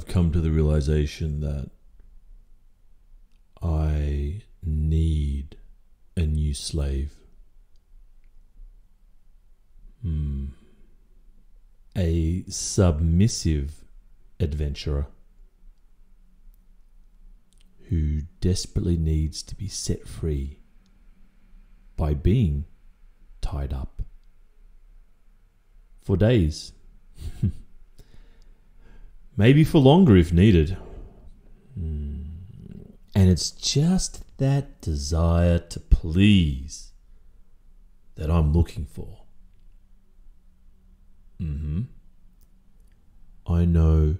I've come to the realization that I need a new slave. A submissive adventurer who desperately needs to be set free by being tied up for days. Maybe for longer if needed. And it's just that desire to please that I'm looking for. I know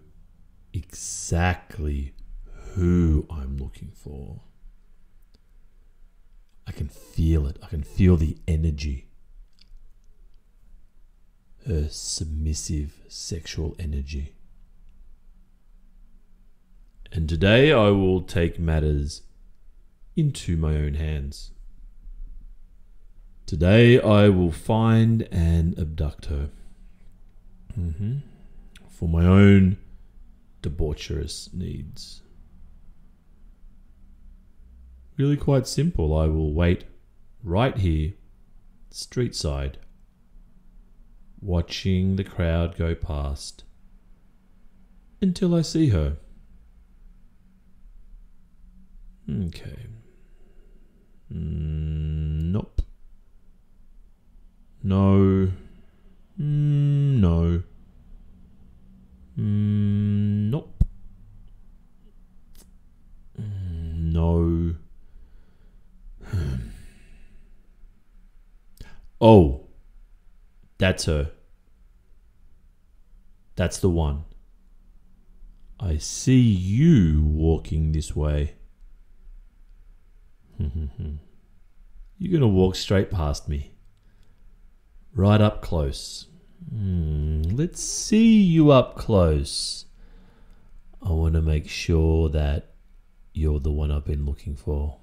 exactly who I'm looking for. I can feel it. I can feel the energy. Her submissive sexual energy. And today I will take matters into my own hands. Today I will find and abduct her. For my own debaucherous needs. Really quite simple. I will wait right here, street side, watching the crowd go past until I see her. Okay. Nope. No. No. Nope. No. Oh. That's her. That's the one. I see you walking this way. You're going to walk straight past me. Right up close. Let's see you up close. I want to make sure that you're the one I've been looking for.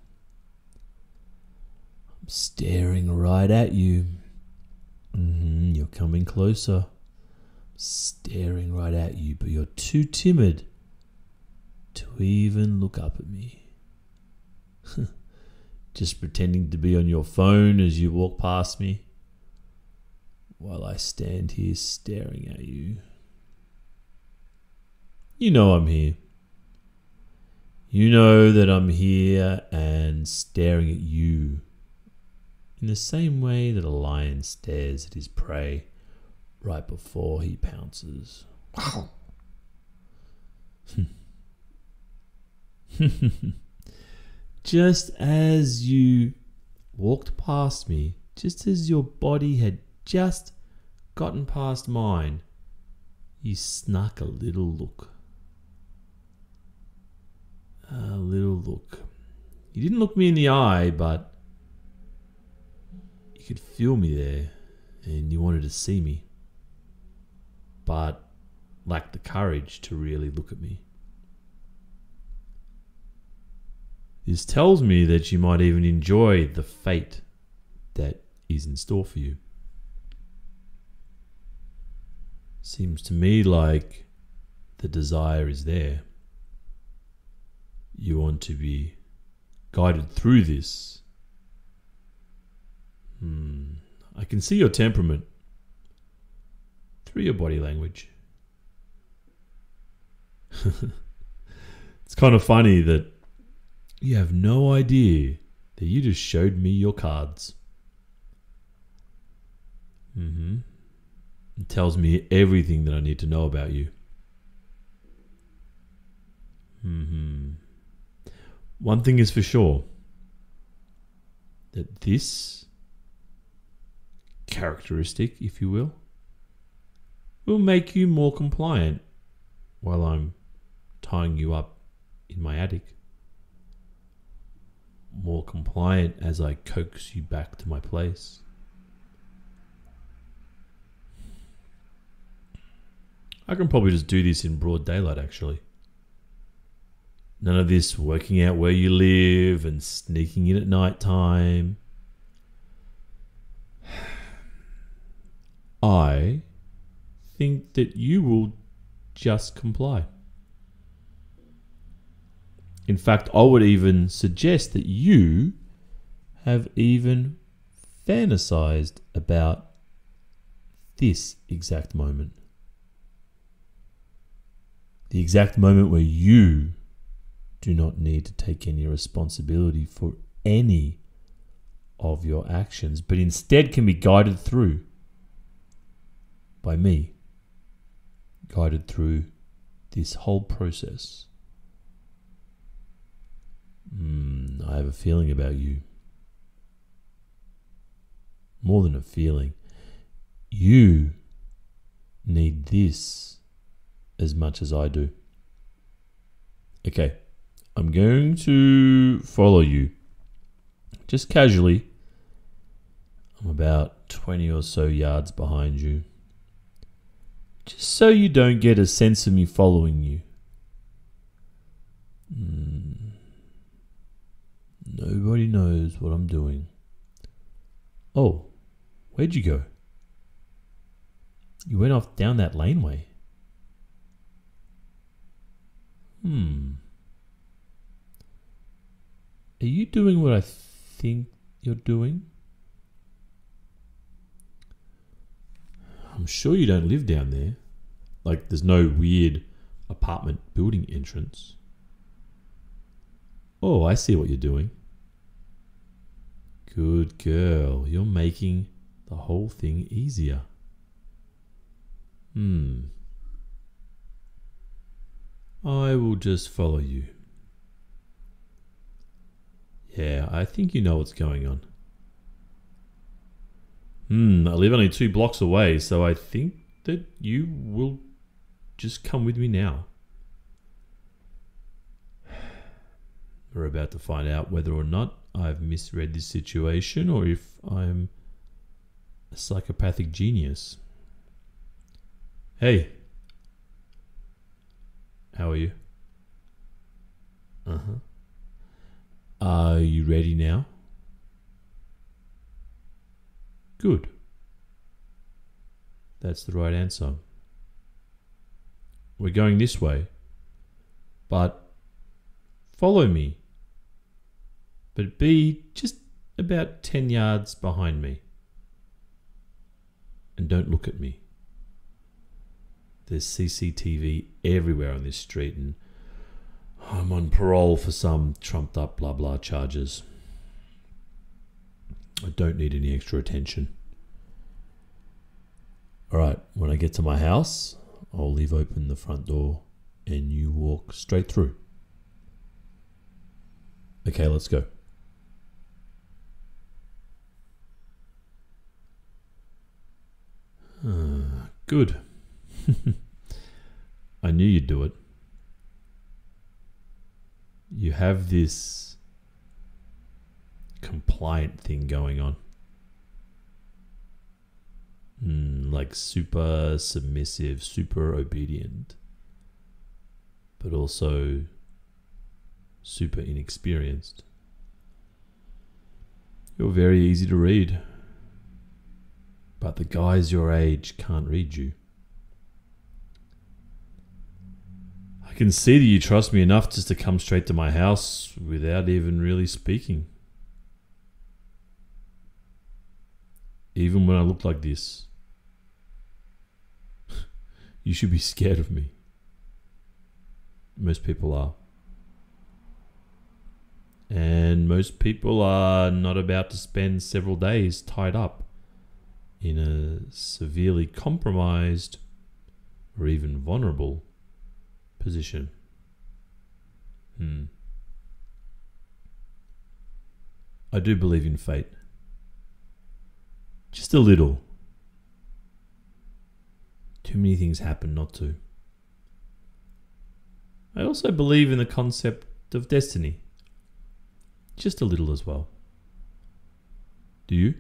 I'm staring right at you. You're coming closer. I'm staring right at you, but you're too timid to even look up at me. Just pretending to be on your phone as you walk past me, while I stand here staring at you. You know I'm here. You know that I'm here and staring at you in the same way that a lion stares at his prey right before he pounces. Just as you walked past me, just as your body had just gotten past mine, you snuck a little look. A little look. You didn't look me in the eye, but you could feel me there, and you wanted to see me, but lacked the courage to really look at me. This tells me that you might even enjoy the fate that is in store for you. Seems to me like the desire is there. You want to be guided through this. I can see your temperament through your body language. It's kind of funny that you have no idea that you just showed me your cards. It tells me everything that I need to know about you. One thing is for sure. That this characteristic, if you will make you more compliant while I'm tying you up in my attic. More compliant as I coax you back to my place. I can probably just do this in broad daylight, actually. None of this working out where you live and sneaking in at night time. I think that you will just comply. In fact, I would even suggest that you have even fantasized about this exact moment. The exact moment where you do not need to take any responsibility for any of your actions, but instead can be guided through by me, guided through this whole process. I have a feeling about you. More than a feeling. You need this as much as I do. Okay, I'm going to follow you. Just casually. I'm about 20 or so yards behind you. Just so you don't get a sense of me following you. Nobody knows what I'm doing. Oh, where'd you go? You went off down that laneway. Are you doing what I think you're doing? I'm sure you don't live down there. Like, there's no weird apartment building entrance. Oh, I see what you're doing. Good girl. You're making the whole thing easier. I will just follow you. Yeah, I think you know what's going on. I live only 2 blocks away, so I think that you will just come with me now. We're about to find out whether or not I've misread this situation or if I'm a psychopathic genius. Hey, how are you? Are you ready now? Good. That's the right answer. We're going this way, but follow me. But be just about 10 yards behind me. And don't look at me. There's CCTV everywhere on this street, and I'm on parole for some trumped up blah blah charges. I don't need any extra attention. Alright, when I get to my house, I'll leave open the front door and you walk straight through. Okay, let's go. Good. I knew you'd do it. You have this compliant thing going on. Like super submissive, super obedient, but also super inexperienced. You're very easy to read, but the guys your age can't read you. I can see that you trust me enough just to come straight to my house without even really speaking. Even when I look like this, you should be scared of me. Most people are. And most people are not about to spend several days tied up in a severely compromised or even vulnerable position. I do believe in fate. Just a little. Too many things happen not to. I also believe in the concept of destiny. Just a little as well. Do you?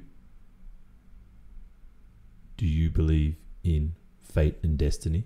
Do you believe in fate and destiny?